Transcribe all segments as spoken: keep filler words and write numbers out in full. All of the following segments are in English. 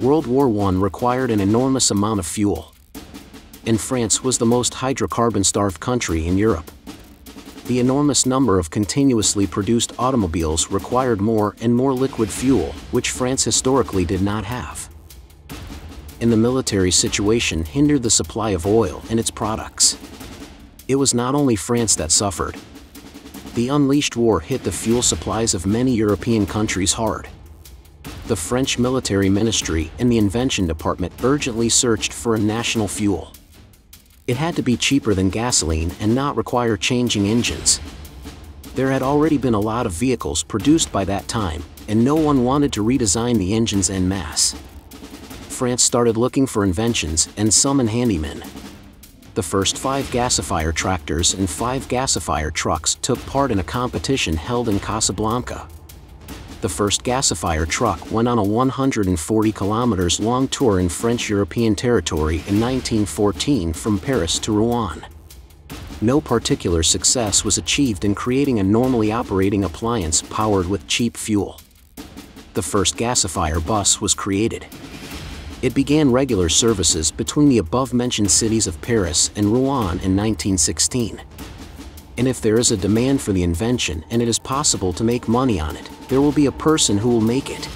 World War One required an enormous amount of fuel. And France was the most hydrocarbon-starved country in Europe. The enormous number of continuously produced automobiles required more and more liquid fuel, which France historically did not have. And the military situation hindered the supply of oil and its products. It was not only France that suffered. The unleashed war hit the fuel supplies of many European countries hard. The French military ministry and the invention department urgently searched for a national fuel. It had to be cheaper than gasoline and not require changing engines. There had already been a lot of vehicles produced by that time, and no one wanted to redesign the engines en masse. France started looking for inventions and summoned handymen. The first five gasifier tractors and five gasifier trucks took part in a competition held in Casablanca. The first gasifier truck went on a one hundred forty kilometers long tour in French European territory in nineteen fourteen from Paris to Rouen. No particular success was achieved in creating a normally operating appliance powered with cheap fuel. The first gasifier bus was created. It began regular services between the above-mentioned cities of Paris and Rouen in nineteen sixteen. And if there is a demand for the invention and it is possible to make money on it, there will be a person who will make it.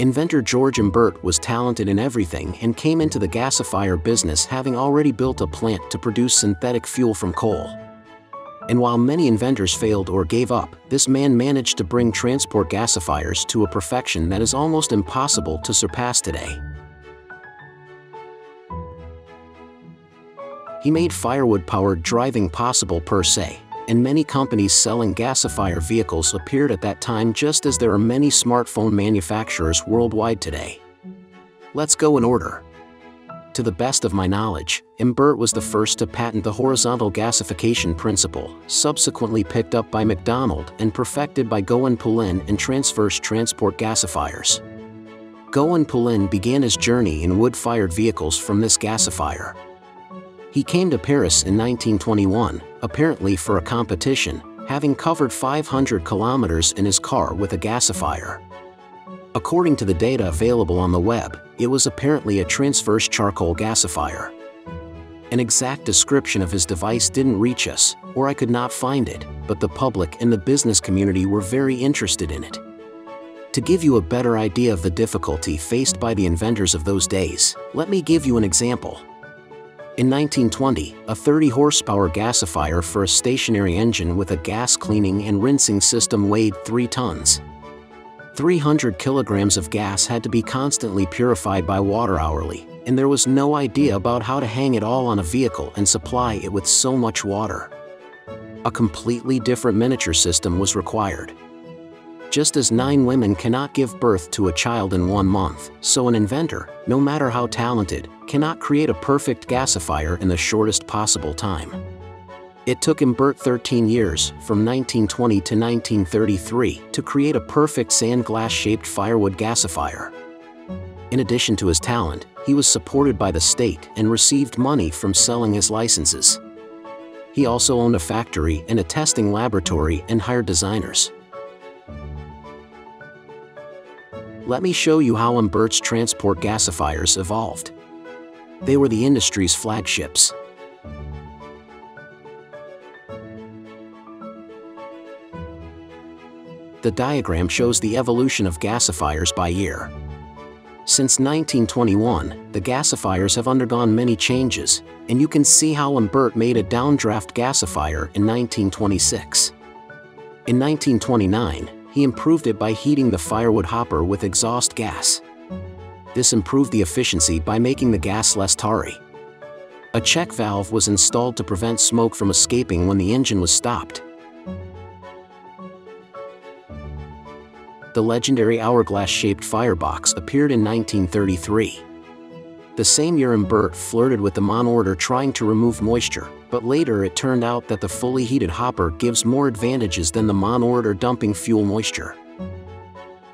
Inventor Georges Imbert was talented in everything and came into the gasifier business having already built a plant to produce synthetic fuel from coal. And while many inventors failed or gave up, this man managed to bring transport gasifiers to a perfection that is almost impossible to surpass today. He made firewood-powered driving possible per se, and many companies selling gasifier vehicles appeared at that time, just as there are many smartphone manufacturers worldwide today. Let's go in order. To the best of my knowledge, Imbert was the first to patent the horizontal gasification principle, subsequently picked up by McDonald and perfected by Goen-Poulin and transverse transport gasifiers. Goen-Poulin began his journey in wood-fired vehicles from this gasifier. He came to Paris in nineteen twenty-one, apparently for a competition, having covered five hundred kilometers in his car with a gasifier. According to the data available on the web, it was apparently a transverse charcoal gasifier. An exact description of his device didn't reach us, or I could not find it, but the public and the business community were very interested in it. To give you a better idea of the difficulty faced by the inventors of those days, let me give you an example. In nineteen twenty, a thirty horsepower gasifier for a stationary engine with a gas cleaning and rinsing system weighed three tons. three hundred kilograms of gas had to be constantly purified by water hourly, and there was no idea about how to hang it all on a vehicle and supply it with so much water. A completely different miniature system was required. Just as nine women cannot give birth to a child in one month, so an inventor, no matter how talented, cannot create a perfect gasifier in the shortest possible time. It took Imbert thirteen years, from nineteen twenty to nineteen thirty-three, to create a perfect sand-glass-shaped firewood gasifier. In addition to his talent, he was supported by the state and received money from selling his licenses. He also owned a factory and a testing laboratory and hired designers. Let me show you how Imbert's transport gasifiers evolved. They were the industry's flagships. The diagram shows the evolution of gasifiers by year. Since nineteen twenty-one, the gasifiers have undergone many changes, and you can see how Imbert made a downdraft gasifier in nineteen twenty-six. In nineteen twenty-nine, he improved it by heating the firewood hopper with exhaust gas. This improved the efficiency by making the gas less tarry. A check valve was installed to prevent smoke from escaping when the engine was stopped. The legendary hourglass-shaped firebox appeared in nineteen thirty-three. The same year, Imbert flirted with the Mon Order, trying to remove moisture, but later it turned out that the fully heated hopper gives more advantages than the Mon Order dumping fuel moisture.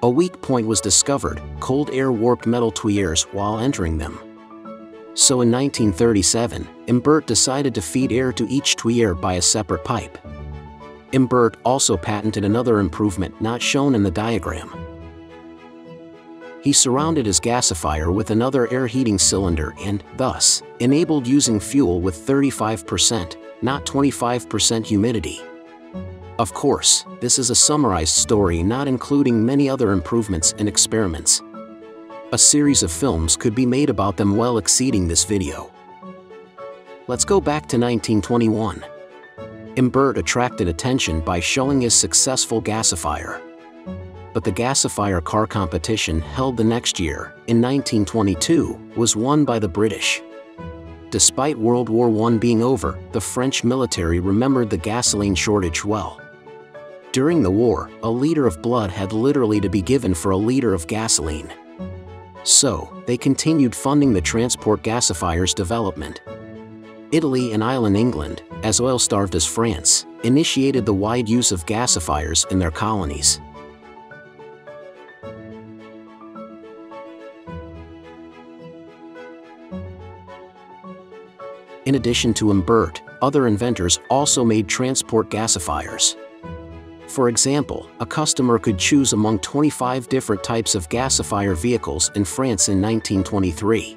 A weak point was discovered: cold air warped metal tuyers while entering them. So in nineteen thirty-seven, Imbert decided to feed air to each tuyere by a separate pipe. Imbert also patented another improvement not shown in the diagram. He surrounded his gasifier with another air heating cylinder and, thus, enabled using fuel with thirty-five percent, not twenty-five percent humidity. Of course, this is a summarized story not including many other improvements and experiments. A series of films could be made about them well exceeding this video. Let's go back to nineteen twenty-one. Imbert attracted attention by showing his successful gasifier. But the gasifier car competition held the next year, in nineteen twenty-two, was won by the British. Despite World War One being over, the French military remembered the gasoline shortage well. During the war, a liter of blood had literally to be given for a liter of gasoline. So, they continued funding the transport gasifier's development. Italy and island England, as oil-starved as France, initiated the wide use of gasifiers in their colonies. In addition to Imbert, other inventors also made transport gasifiers. For example, a customer could choose among twenty-five different types of gasifier vehicles in France in nineteen twenty-three.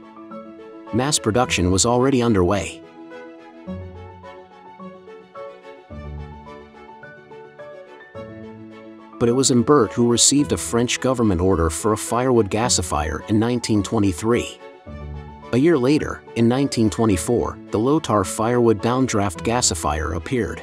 Mass production was already underway. But it was Imbert who received a French government order for a firewood gasifier in nineteen twenty-three. A year later, in nineteen twenty-four, the low-tar firewood downdraft gasifier appeared.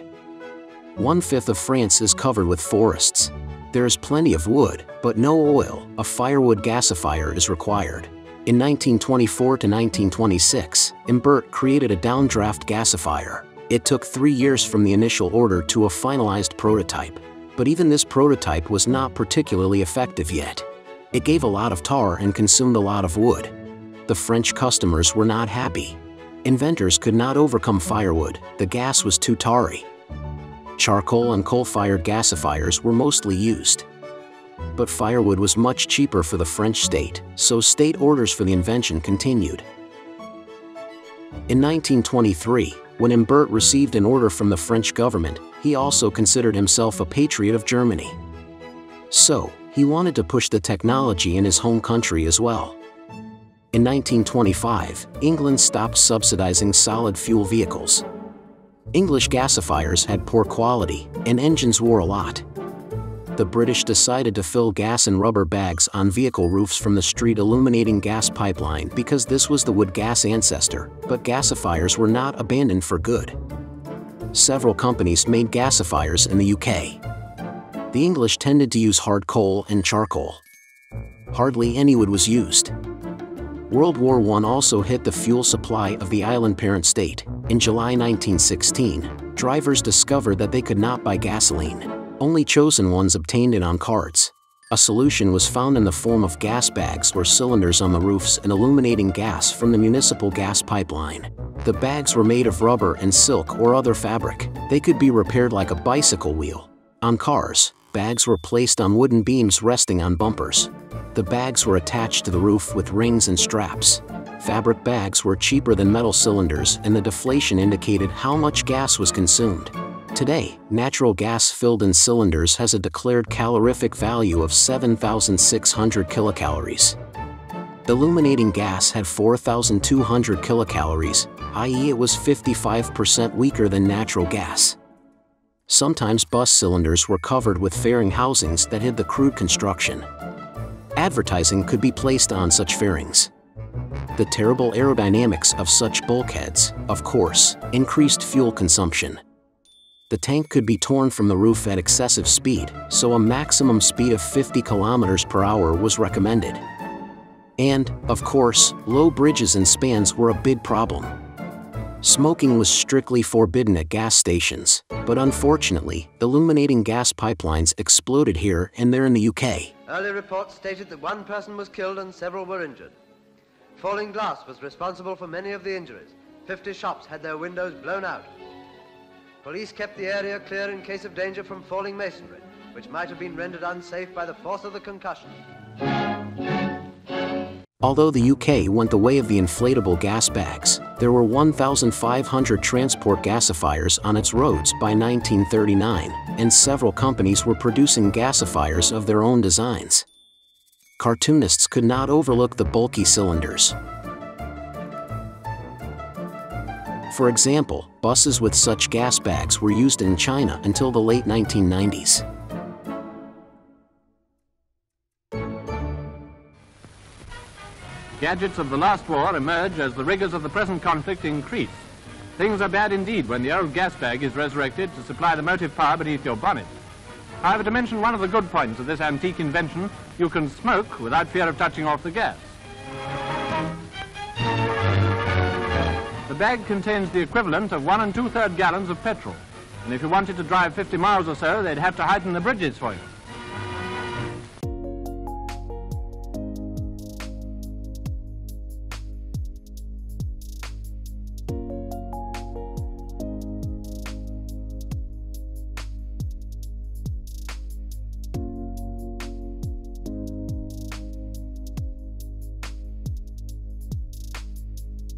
One-fifth of France is covered with forests. There is plenty of wood, but no oil. A firewood gasifier is required. In nineteen twenty-four to nineteen twenty-six, Imbert created a downdraft gasifier. It took three years from the initial order to a finalized prototype. But even this prototype was not particularly effective yet. It gave a lot of tar and consumed a lot of wood. The French customers were not happy. Inventors could not overcome firewood, the gas was too tarry. Charcoal and coal-fired gasifiers were mostly used. But firewood was much cheaper for the French state, so state orders for the invention continued. In nineteen twenty-three, when Imbert received an order from the French government, he also considered himself a patriot of Germany. So, he wanted to push the technology in his home country as well. In nineteen twenty-five, England stopped subsidizing solid fuel vehicles. English gasifiers had poor quality, and engines wore a lot. The British decided to fill gas in rubber bags on vehicle roofs from the street illuminating gas pipeline because this was the wood gas ancestor, but gasifiers were not abandoned for good. Several companies made gasifiers in the U K. The English tended to use hard coal and charcoal. Hardly any wood was used. World War One also hit the fuel supply of the island parent state. In July nineteen sixteen, drivers discovered that they could not buy gasoline. Only chosen ones obtained it on cards. A solution was found in the form of gas bags or cylinders on the roofs and illuminating gas from the municipal gas pipeline. The bags were made of rubber and silk or other fabric. They could be repaired like a bicycle wheel. On cars, bags were placed on wooden beams resting on bumpers. The bags were attached to the roof with rings and straps. Fabric bags were cheaper than metal cylinders and the deflation indicated how much gas was consumed. Today, natural gas filled in cylinders has a declared calorific value of seven thousand six hundred kilocalories. Illuminating gas had four thousand two hundred kilocalories, that is it was fifty-five percent weaker than natural gas. Sometimes bus cylinders were covered with fairing housings that hid the crude construction. Advertising could be placed on such fairings. The terrible aerodynamics of such bulkheads, of course, increased fuel consumption. The tank could be torn from the roof at excessive speed, so a maximum speed of fifty kilometers per hour was recommended. And, of course, low bridges and spans were a big problem. Smoking was strictly forbidden at gas stations, but unfortunately, illuminating gas pipelines exploded here and there in the U K. Early reports stated that one person was killed and several were injured. Falling glass was responsible for many of the injuries. fifty shops had their windows blown out. Police kept the area clear in case of danger from falling masonry, which might have been rendered unsafe by the force of the concussion. Although the U K went the way of the inflatable gas bags, there were one thousand five hundred transport gasifiers on its roads by nineteen thirty-nine, and several companies were producing gasifiers of their own designs. Cartoonists could not overlook the bulky cylinders. For example, buses with such gas bags were used in China until the late nineteen nineties. Gadgets of the last war emerge as the rigors of the present conflict increase. Things are bad indeed when the old gas bag is resurrected to supply the motive power beneath your bonnet. However, to mention one of the good points of this antique invention, you can smoke without fear of touching off the gas. The bag contains the equivalent of one and two-thirds gallons of petrol, and if you wanted to drive fifty miles or so, they'd have to heighten the bridges for you.